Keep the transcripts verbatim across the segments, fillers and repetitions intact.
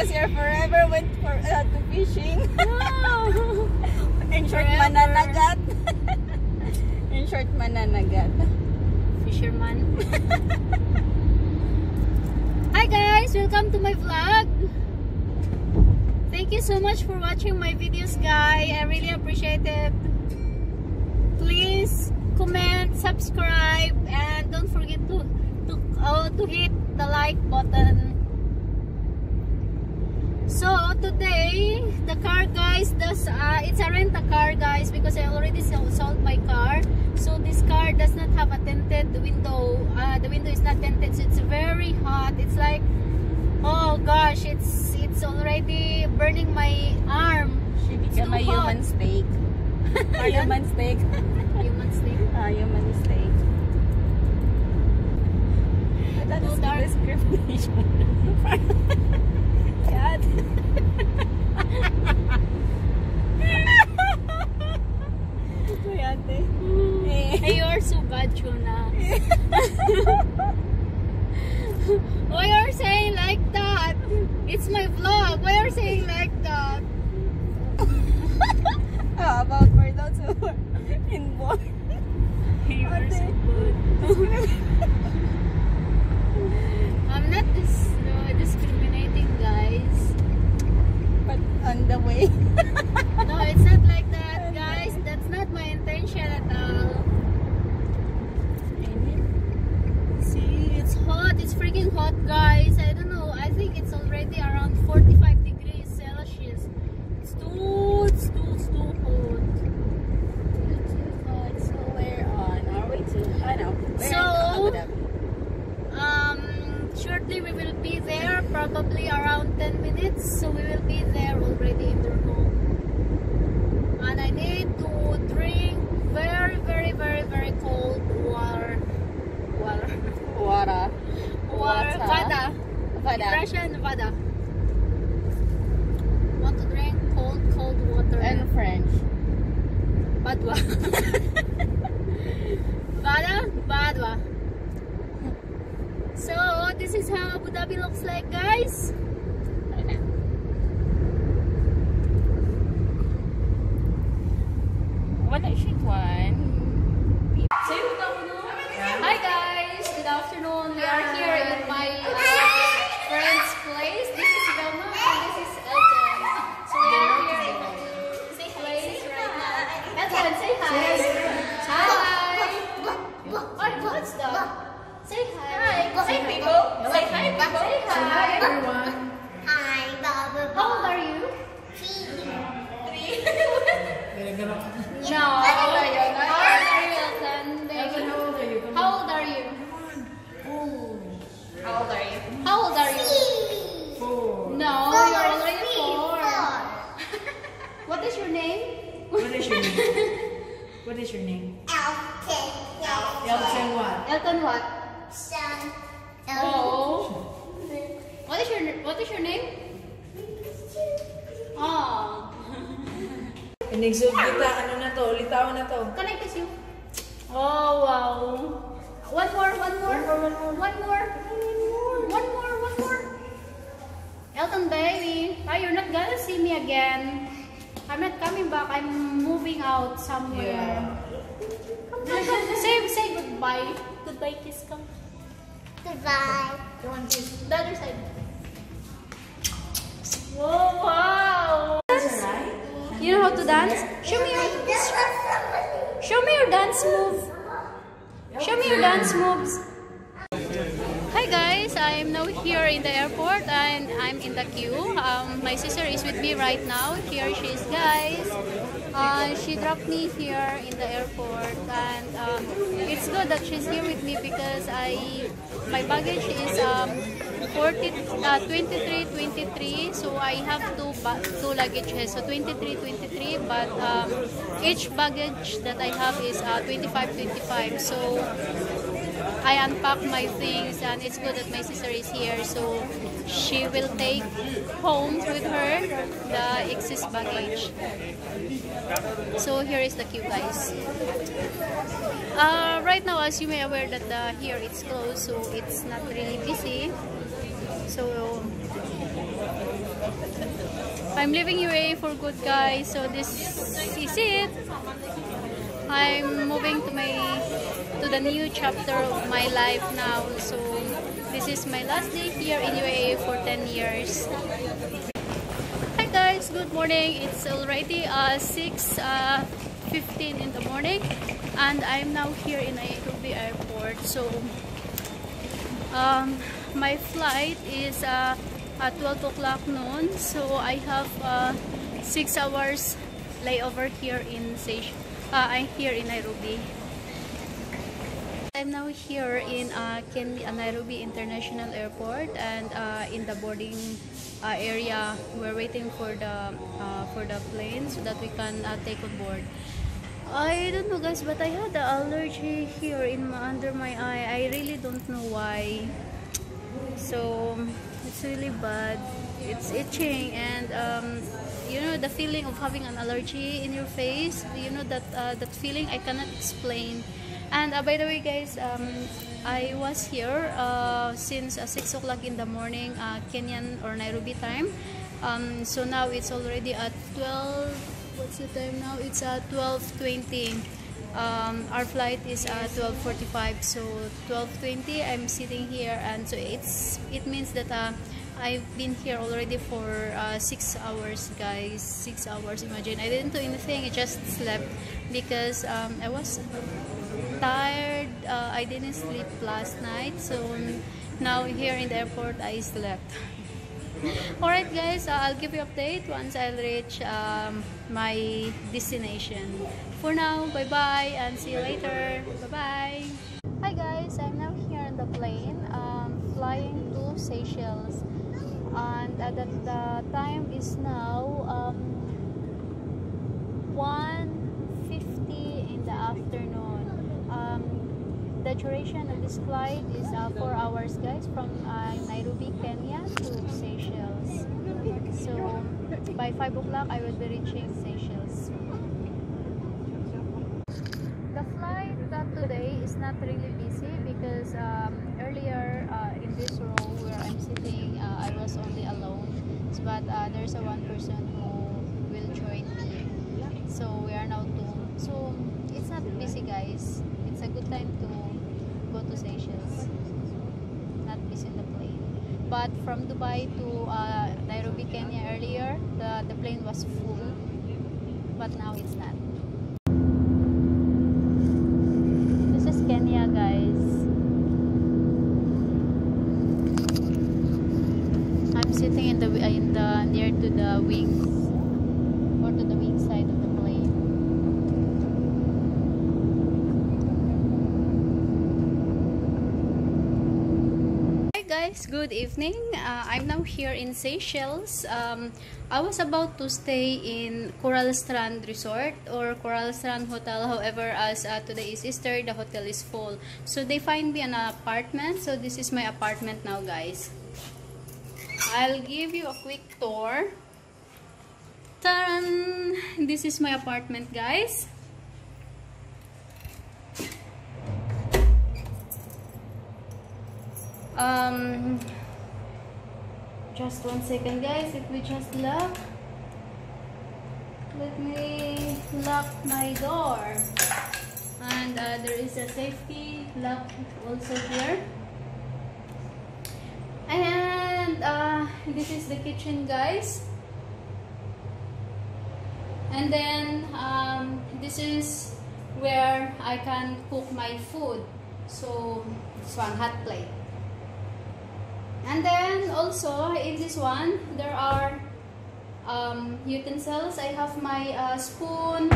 because you're forever went for uh, to fishing. No. In short, forever. Mananagat. In short, mananagat. Fisherman. Hi guys, welcome to my vlog. Thank you so much for watching my videos, guys. I really appreciate it. Please comment, subscribe, and don't forget to to uh, to hit the like button. So today, the car, guys, does uh, it's a rent a car, guys, because I already sold my car. So this car does not have a tinted window. Uh, the window is not tinted, so it's very hot. It's like, oh gosh, it's it's already burning my arm. She became a human steak. Or human steak. Human steak. Ah, human steak. That is the discrimination. God. Hey, you are so bad, Chuna. Why are you saying like that? It's my vlog. Why are you saying like that? How about for those who are involved? You are so good. I'm not dis no, discriminating, guys. But on the way. No, it's not like that, guys. That's not my intention at all. See, it's hot. It's freaking hot, guys. I don't know. I think it's already around forty-five degrees Celsius. It's too, it's too, it's too hot. It's too hot. So we're on our way to, I know. So, um, shortly we will be there, probably around ten minutes. So we will be there already in the home. And I need to drink very, very, very, very cold water. Water. Water. Water. Vada. Vada. In Russian, vada. Want to drink cold, cold water. And French. Badwa. Vada, badwa. So, this is how Abu Dhabi looks like, guys. What I should want. Hi, guys. Good afternoon. We are here in my uh, friend's place. This is Velma and this is Elton. So we are here in this place right now. Elton, say hi. Hi. Oh, what's that? Say hi. Hi. Say people. Say hi, people. Say hi. Hi, everyone. Hi, Baba. How old are you? Three. Three. No. How old are you? How old are you? Four. How old are you? How old are you? Three. Four. No, four. You're already four. four. What is your name? What is your name? What is your name? Elton. Elton. Elton what? Elton what? Son. Oh. What is your What is your name? Oh. Inexob kita ano na to? Litaw na to. Connect us you. Oh wow! One more, one more, one more, one more, one more, one more. Elton, baby, oh, you're not gonna see me again. I'm not coming back. I'm moving out somewhere. Yeah. Come, come, come. Say, say goodbye. Goodbye, kiss. Come. Goodbye. You want kiss? The other side. Whoa! Wow. You know how to dance? Show me your dance. Show me your dance move. Show me your dance moves. Hi guys, I'm now here in the airport and I'm in the queue. Um, my sister is with me right now. Here she is, guys. Uh, she dropped me here in the airport, and um, it's good that she's here with me because I my baggage is um, forty, uh, twenty-three, twenty-three, so I have two, two luggages, so twenty-three, twenty-three, but um, each baggage that I have is uh, twenty-five, twenty-five, so I unpack my things, and it's good that my sister is here, so she will take home with her the excess baggage. So here is the queue, guys. Uh, right now, as you may aware that the, here it's closed, so it's not really busy. So I'm leaving U A E for good, guys. So this is it. I'm moving to my to the new chapter of my life now. So this is my last day here in U A E for ten years. Hi guys, good morning. It's already uh, six fifteen in the morning, and I'm now here in Dubai airport. So um, my flight is uh, at twelve o'clock noon. So I have uh, six hours layover here in Seychelles. Uh, I'm here in Nairobi. I'm now here in uh, Kenyan Nairobi International Airport, and uh, in the boarding uh, area, we're waiting for the uh, for the plane so that we can uh, take on board. I don't know, guys, but I had the allergy here in my, under my eye. I really don't know why. So it's really bad. It's itching, and um, you know the feeling of having an allergy in your face, you know that uh, that feeling I cannot explain. And uh, by the way, guys, um, I was here uh, since uh, six o'clock in the morning, uh, Kenyan or Nairobi time. Um, so now it's already at twelve, what's the time now? It's at twelve twenty. Um, our flight is at twelve forty-five, so twelve twenty I'm sitting here, and so it's it means that uh, I've been here already for uh, six hours, guys. Six hours, imagine. I didn't do anything, I just slept because um, I was tired. uh, I didn't sleep last night, so now here in the airport I slept. Alright guys, uh, I'll give you an update once I reach um, my destination. For now, bye bye and see you later. Bye bye. Hi guys, I'm now here on the plane, um, flying to Seychelles. And uh, the, the time is now um, one fifty in the afternoon. Um, the duration of this flight is uh, four hours, guys, from uh, Nairobi, Kenya to Seychelles. So by five o'clock I will be reaching Seychelles. The flight uh, today is not really busy because um, earlier uh, in this row where I'm sitting, uh, I was only alone, but uh, there's a one person who will join me, so we are now two. So it's not busy, guys. It's a good time to go to Seychelles, not busy in the plane. But from Dubai to uh, Nairobi, Kenya earlier, the, the plane was full, but now it's not. Kenya, guys. I'm sitting in the in the near to the wings, or to the wing side of the plane. Hi guys, good evening. Uh, I'm now here in Seychelles. Um, I was about to stay in Coral Strand Resort or Coral Strand Hotel. However, as uh, today is Easter, the hotel is full. So they find me an apartment. So this is my apartment now, guys. I'll give you a quick tour. Ta-da! This is my apartment, guys. Um... Just one second, guys. If we just lock, let me lock my door. And uh, there is a safety lock also here. And uh, this is the kitchen, guys. And then um, this is where I can cook my food. So it's one hot plate. And then also in this one there are um, utensils. I have my uh, spoon.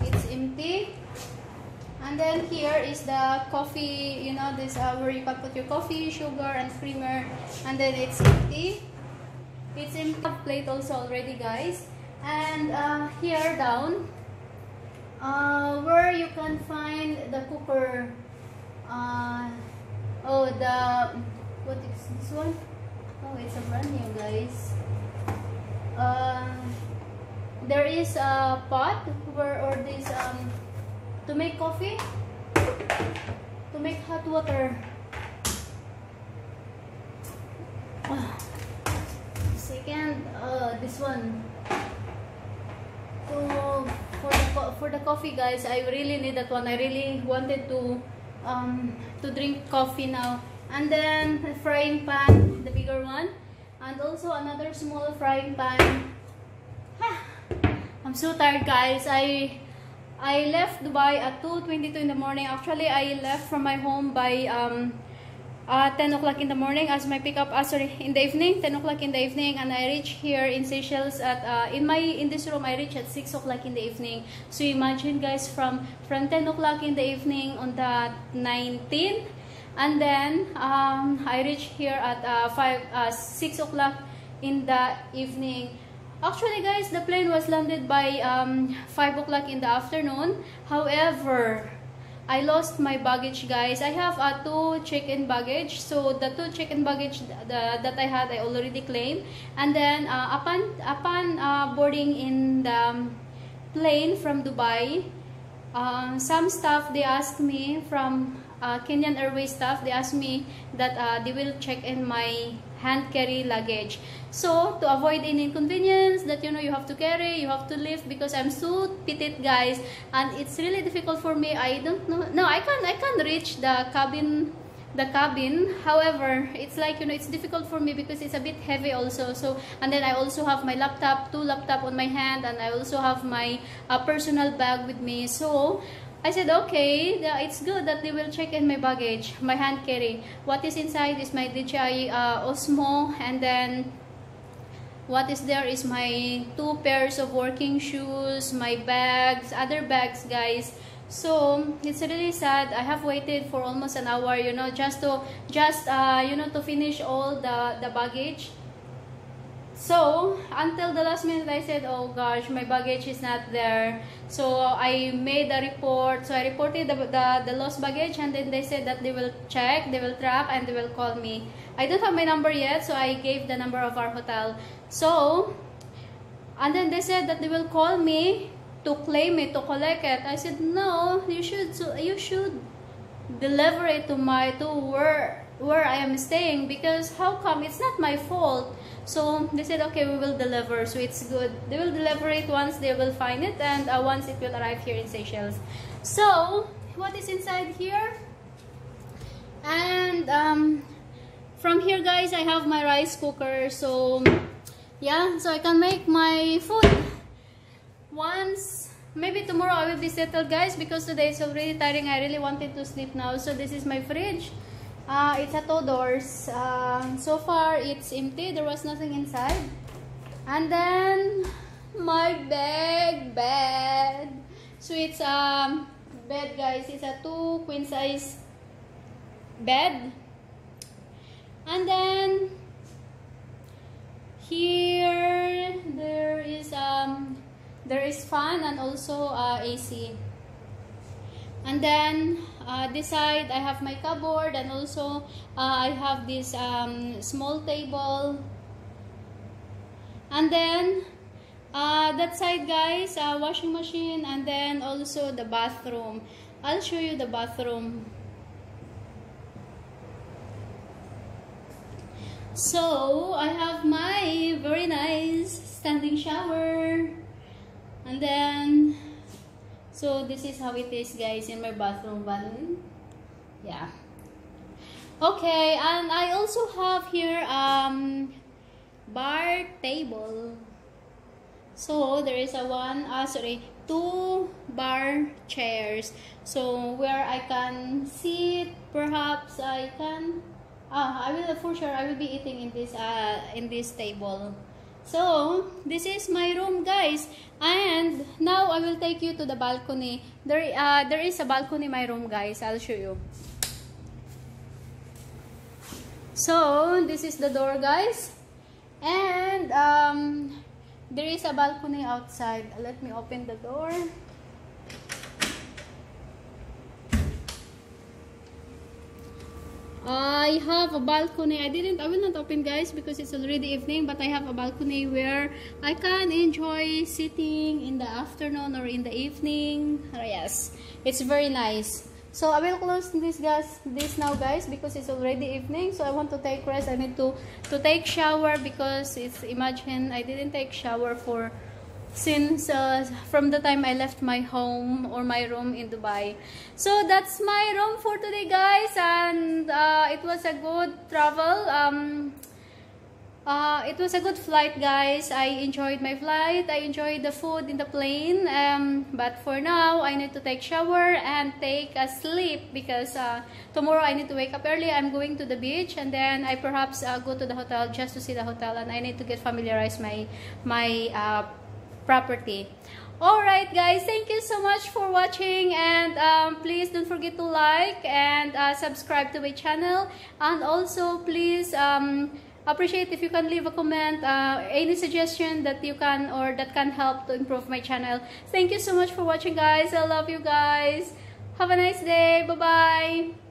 It's empty. And then here is the coffee. You know this uh, where you can put your coffee, sugar, and creamer. And then it's empty. It's empty plate also already, guys. And uh, here down uh, where you can find the cooker. Uh, Oh, the, what is this one? Oh, it's a brand new, guys. Uh, there is a pot where, or this, um, to make coffee, to make hot water. second uh, this one. So for the, for the coffee, guys, I really need that one. I really wanted to um, to drink coffee now. And then a frying pan, the bigger one, and also another small frying pan. I'm so tired, guys. I I left Dubai at two twenty-two in the morning. Actually, I left from my home by um uh, ten o'clock in the morning as my pickup. Uh, sorry, in the evening, ten o'clock in the evening, and I reached here in Seychelles at uh, in my in this room. I reached at six o'clock in the evening. So imagine, guys, from from ten o'clock in the evening on the nineteenth, and then um I reached here at uh, five uh, six o'clock in the evening. Actually, guys, the plane was landed by um, five o'clock in the afternoon. However, I lost my baggage, guys. I have a uh, two check-in baggage. So, the two check-in baggage th the, that I had, I already claimed. And then, uh, upon, upon uh, boarding in the um, plane from Dubai, uh, some staff, they asked me from uh, Kenyan Airways staff, they asked me that uh, they will check in my hand carry luggage. So to avoid any inconvenience that you know you have to carry, you have to lift, because I'm so petite, guys, and it's really difficult for me. I don't know. No, I can't I can't reach the cabin the cabin. However, it's like, you know, it's difficult for me because it's a bit heavy also. So, and then I also have my laptop, two laptop on my hand, and I also have my uh, personal bag with me. So I said, okay, it's good that they will check in my baggage, my hand carry. What is inside is my D J I uh, Osmo, and then what is there is my two pairs of working shoes, my bags, other bags, guys. So it's really sad. I have waited for almost an hour, you know, just to just uh, you know to finish all the the baggage. So, until the last minute, I said, oh gosh, my baggage is not there. So, I made a report. So, I reported the, the, the lost baggage, and then they said that they will check, they will track, and they will call me. I don't have my number yet, so I gave the number of our hotel. So, and then they said that they will call me to claim it, to collect it. I said, no, you should, so you should deliver it to my, to where, where I am staying, because how come? It's not my fault. So they said, okay, we will deliver. So it's good. They will deliver it once they will find it, and uh, once it will arrive here in Seychelles. So what is inside here? And um, from here, guys, I have my rice cooker. So yeah, so I can make my food. Once, maybe tomorrow I will be settled, guys, because today is already tiring. I really wanted to sleep now. So this is my fridge. Uh, it's at two doors. Uh, so far, it's empty. There was nothing inside. And then, my bed, bed. So, it's a um, bed, guys. It's a two queen size bed. And then, here, there is, um, there is fan and also uh, A C. And then, uh, this side, I have my cupboard, and also uh, I have this um, small table. And then, uh, that side, guys, uh, washing machine, and then also the bathroom. I'll show you the bathroom. So, I have my very nice standing shower. And then, so this is how it is, guys, in my bathroom one. Yeah. Okay, and I also have here um bar table. So there is a one, uh, sorry, two bar chairs. So where I can sit, perhaps I can. Ah, I will for sure. I will be eating in this uh in this table. So, this is my room, guys, and now I will take you to the balcony. There, uh, there is a balcony in my room, guys. I'll show you. So, this is the door, guys, and um, there is a balcony outside. Let me open the door. I have a balcony. I didn't, I will not open, guys, because it's already evening, but I have a balcony where I can enjoy sitting in the afternoon or in the evening. Oh, yes, it's very nice. So I will close this guys this now guys, because it's already evening. So I want to take rest. I need to to take shower, because it's imagine I didn't take shower for since uh, from the time I left my home or my room in Dubai. So that's my room for today guys, and uh, it was a good travel. Um, uh, it was a good flight guys. I enjoyed my flight, I enjoyed the food in the plane, um, but for now I need to take shower and take a sleep, because uh, tomorrow I need to wake up early. I'm going to the beach, and then I perhaps uh, go to the hotel just to see the hotel, and I need to get familiarized my my uh, property. Alright guys, thank you so much for watching, and um, please don't forget to like and uh, subscribe to my channel, and also please um, appreciate if you can leave a comment, uh, any suggestion that you can or that can help to improve my channel. Thank you so much for watching guys. I love you guys. Have a nice day. Bye bye.